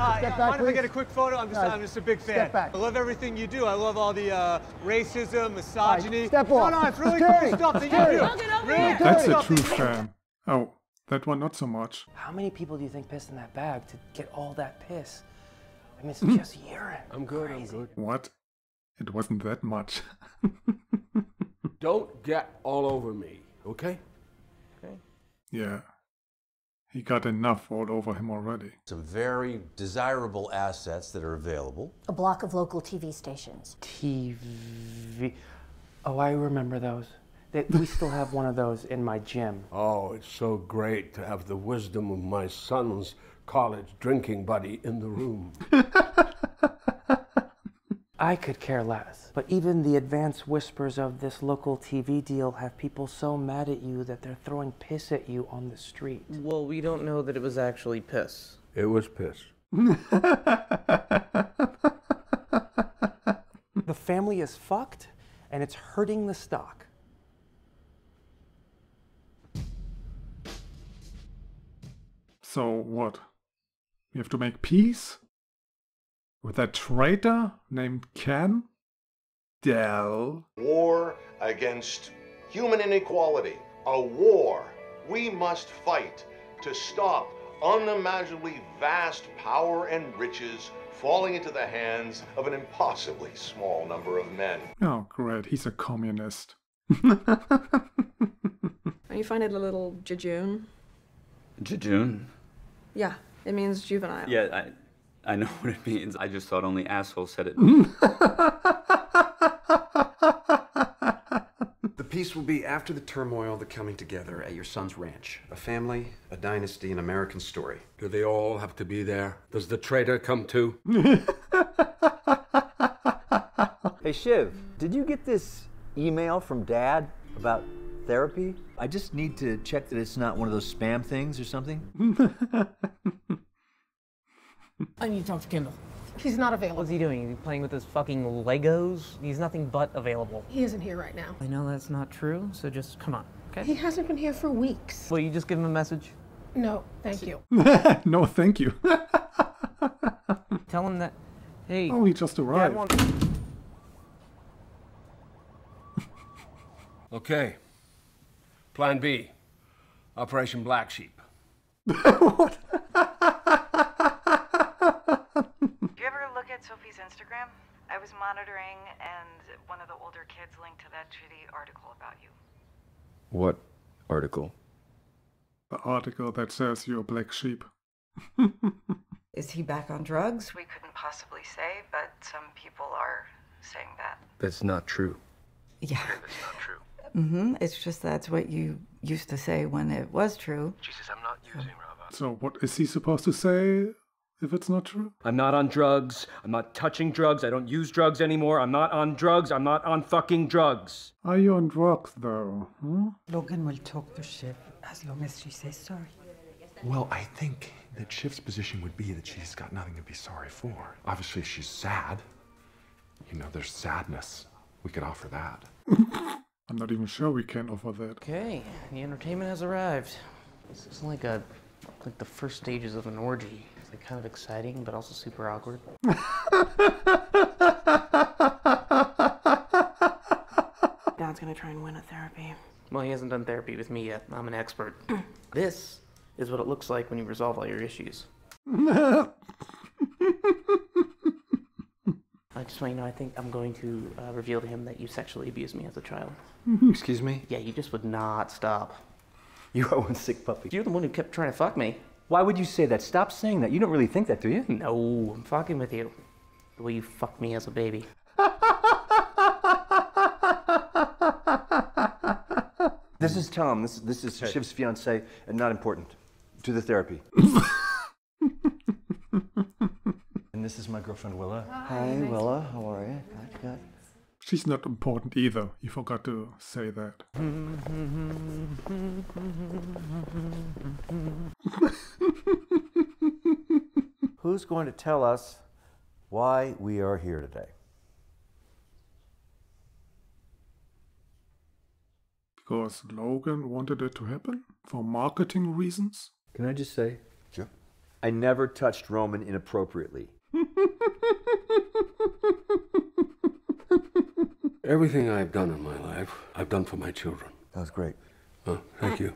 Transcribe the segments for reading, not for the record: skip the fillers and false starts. Hi, I wanted to get a quick photo. I'm just a big fan. Step back. I love everything you do. I love all the racism, misogyny. Right, step off. No, it's really cool stuff that you do. That's a true fan. Oh, that one not so much. How many people do you think pissed in that bag to get all that piss? I mean, it's just urine. I'm good, crazy. I'm good. What? It wasn't that much. Don't get all over me, okay? Okay. Yeah. He got enough all over him already. Some very desirable assets that are available. A block of local TV stations. TV. Oh, I remember those. We still have one of those in my gym. Oh, it's so great to have the wisdom of my son's college drinking buddy in the room. I could care less. But even the advanced whispers of this local TV deal have people so mad at you that they're throwing piss at you on the street. Well, we don't know that it was actually piss. It was piss. The family is fucked, and it's hurting the stock. So what? We have to make peace? With that traitor named Ken? Dell? War against human inequality. A war we must fight to stop unimaginably vast power and riches falling into the hands of an impossibly small number of men. Oh great, he's a communist. You find it a little jejune? Jejune? Yeah, it means juvenile. Yeah, I know what it means. I just thought only assholes said it. The peace will be after the turmoil, the coming together at your son's ranch. A family, a dynasty, an American story. Do they all have to be there? Does the traitor come too? Hey Shiv, did you get this email from Dad about therapy? I just need to check that it's not one of those spam things or something. I need to talk to Kendall. He's not available. What's he doing? Is he playing with his fucking Legos? He's nothing but available. He isn't here right now. I know that's not true, so just come on, okay? He hasn't been here for weeks. Will you just give him a message? No, thank you. No, thank you. Tell him that, hey... Oh, he just arrived. Okay. Plan B. Operation Black Sheep. What? Sophie's Instagram. I was monitoring, and one of the older kids linked to that shitty article about you. What article? The article that says you're a black sheep. Is he back on drugs? We couldn't possibly say, but some people are saying that. That's not true. Yeah. That's not true. Mm-hmm. It's just that's what you used to say when it was true. Jesus, I'm not using Rava. So what is he supposed to say? If it's not true? I'm not on drugs. I'm not touching drugs. I don't use drugs anymore. I'm not on drugs. I'm not on fucking drugs. Are you on drugs, though? Hmm? Logan will talk to Shiv as long as she says sorry. Well, I think that Shiv's position would be that she's got nothing to be sorry for. Obviously, she's sad. You know, there's sadness. We could offer that. I'm not even sure we can offer that. Okay, the entertainment has arrived. This is like the first stages of an orgy. Like kind of exciting, but also super awkward. Dad's gonna try and win at therapy. Well, he hasn't done therapy with me yet. I'm an expert. This is what it looks like when you resolve all your issues. I just want you to know, I think I'm going to reveal to him that you sexually abused me as a child. Excuse me? Yeah, you just would not stop. You are one sick puppy. You're the one who kept trying to fuck me. Why would you say that? Stop saying that. You don't really think that, do you? No, I'm fucking with you. The way you fucked me as a baby. This is Tom. This is Shiv's fiance, and not important. To the therapy. And this is my girlfriend, Willa. Hi, Willa. How are you? Good. She's not important either. You forgot to say that. Who's going to tell us why we are here today? Because Logan wanted it to happen? For marketing reasons? Can I just say? Sure. I never touched Roman inappropriately. Everything I've done in my life, I've done for my children. That was great. Oh, thank you.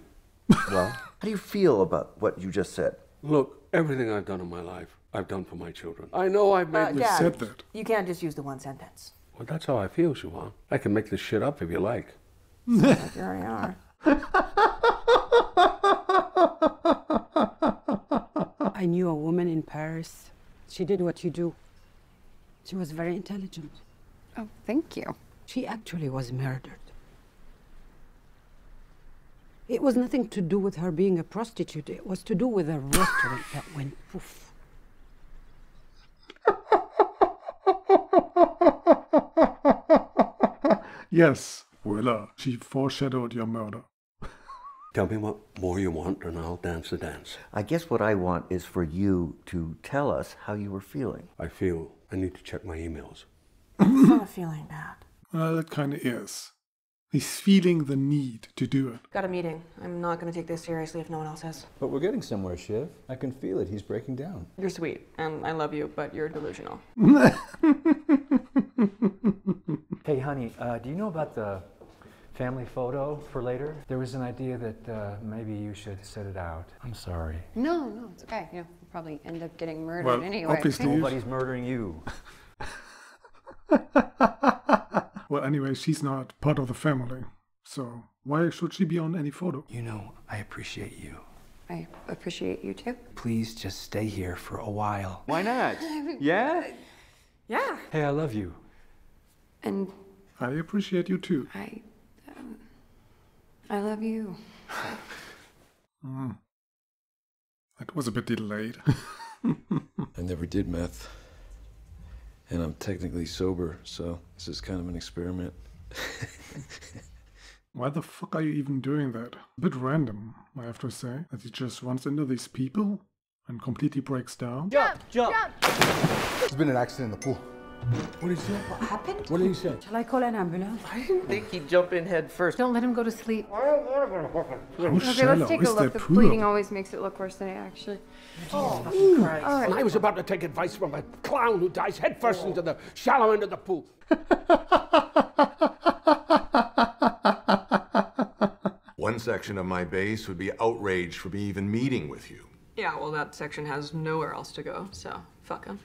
Well, how do you feel about what you just said? Look, everything I've done in my life, I've done for my children. I know I've made mistakes. Dad, you can't just use the one sentence. Well, that's how I feel, Siobhan. I can make this shit up if you like. Here we are. I knew a woman in Paris. She did what you do. She was very intelligent. Oh, thank you. She actually was murdered. It was nothing to do with her being a prostitute. It was to do with a restaurant that went poof. Yes, voila. She foreshadowed your murder. Tell me what more you want and I'll dance the dance. I guess what I want is for you to tell us how you were feeling. I feel I need to check my emails. I'm not feeling bad. Well, that kind of is. He's feeling the need to do it. Got a meeting. I'm not going to take this seriously if no one else has. But we're getting somewhere, Shiv. I can feel it. He's breaking down. You're sweet, and I love you, but you're delusional. Hey, honey, do you know about the family photo for later? There was an idea that maybe you should set it out. I'm sorry. No, no, it's okay. You know, we'll probably end up getting murdered anyway. Obviously. Nobody's murdering you. Well, anyway, she's not part of the family, so why should she be on any photo? You know, I appreciate you. I appreciate you too. Please just stay here for a while. Why not? Yeah? Yeah. Hey, I love you. And... I appreciate you too. I love you. That was a bit delayed. I never did meth. And I'm technically sober, so this is kind of an experiment. Why the fuck are you even doing that? A bit random, I have to say. That he just runs into these people and completely breaks down. Jump! There's been an accident in the pool. What did he say? What happened? What did he say? Shall I call an ambulance? I didn't think he'd jump in head first. Don't let him go to sleep. Okay, let's take a look. The bleeding always makes it look worse than it actually. Oh, Christ. All right. I was about to take advice from a clown who dives head first into the shallow end of the pool. One section of my base would be outraged for me even meeting with you. Yeah, well, that section has nowhere else to go, so fuck him.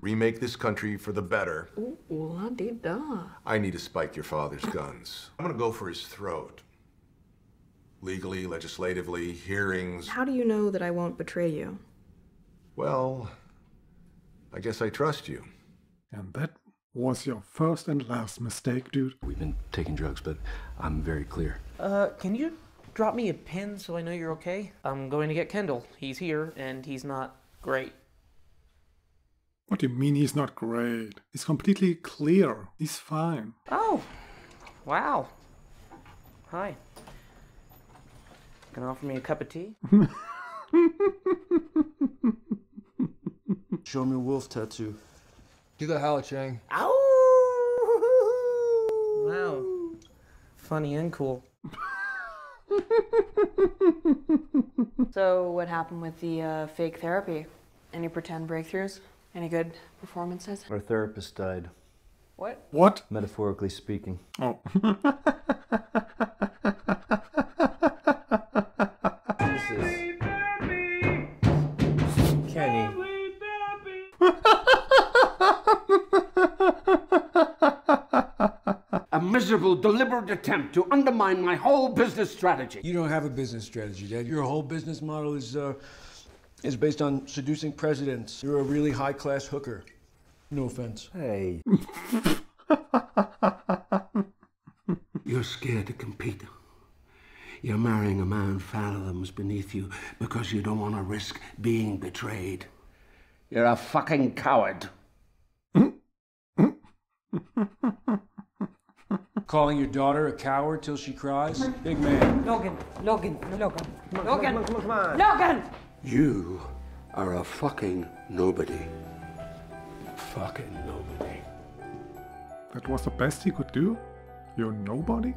Remake this country for the better. I need to spike your father's guns. I'm gonna go for his throat. Legally, legislatively, hearings. How do you know that I won't betray you? Well, I guess I trust you. And that was your first and last mistake, dude. We've been taking drugs, but I'm very clear. Can you drop me a pin so I know you're okay? I'm going to get Kendall. He's here, and he's not great. What do you mean he's not great? He's completely clear. He's fine. Oh, wow. Hi. Gonna offer me a cup of tea? Show me a wolf tattoo. Do the howl, Chang. Ow! Wow. Funny and cool. So what happened with the fake therapy? Any pretend breakthroughs? Any good performances? Our therapist died. What? What? Metaphorically speaking. Oh. Jesus. Kenny. A miserable, deliberate attempt to undermine my whole business strategy. You don't have a business strategy, Dad. Your whole business model is based on seducing presidents. You're a really high-class hooker. No offense. Hey. You're scared to compete. You're marrying a man fathoms beneath you because you don't want to risk being betrayed. You're a fucking coward. Calling your daughter a coward till she cries? Big man. Logan! You are a fucking nobody. Fucking nobody. That was the best he could do? You're nobody?